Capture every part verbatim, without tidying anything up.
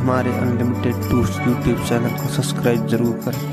हमारे unlimited tours YouTube channel को subscribe जरूर करें।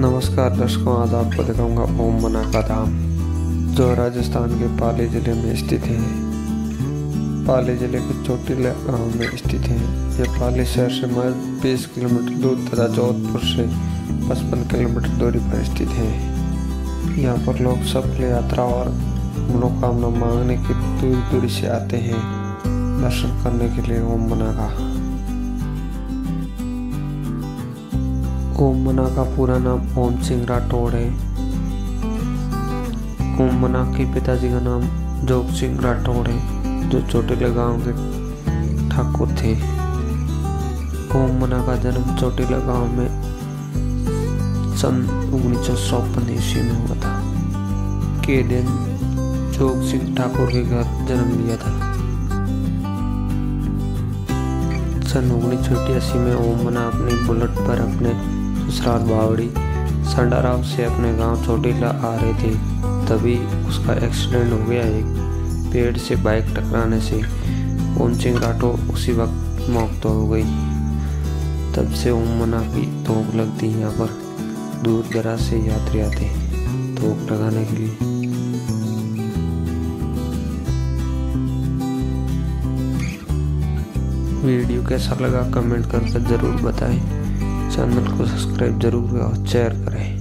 नमस्कार दर्शकों, आज आपको दिखाऊंगा ओम का धाम जो राजस्थान के पाली जिले में स्थित है। पाली जिले के चोटिला गांव में स्थित है। यह पाली शहर से महज बीस किलोमीटर दूर तथा जोधपुर से पचपन किलोमीटर दूरी पर स्थित है। यहाँ पर लोग सफल यात्रा और मनोकामना मांगने की दूर दूरी से आते हैं दर्शन करने के लिए ओम मना का। ओम मना का पूरा नाम ओम सिंह राठौड़ है। ओम मना के पिताजी का नाम जोग सिंह राठौड़ है जो चोटिला गांव के ठाकुर थे। ओम मना का जन्म चोटिला गांव में सन उन्नीस सौ चौपन ईस्वी में हुआ था के दिन जोग सिंह ठाकुर के घर जन्म लिया था। सन उन्नीस सौ अठासी में ओम मना अपनी बुलेट पर अपने ससुराल बावड़ी संडाराव से अपने गांव चोटिला आ रहे थे, तभी उसका एक्सीडेंट हो गया। एक पेड़ से बाइक टकराने से ओम सिंह राठौड़ उसी वक्त मौत हो गई। तब से ओम मना की तोप लगती। यहाँ पर दूर दराज से यात्री आते हैं तोप लगाने के लिए। वीडियो कैसा लगा कमेंट करके जरूर बताएं। चैनल को सब्सक्राइब जरूर और शेयर करें।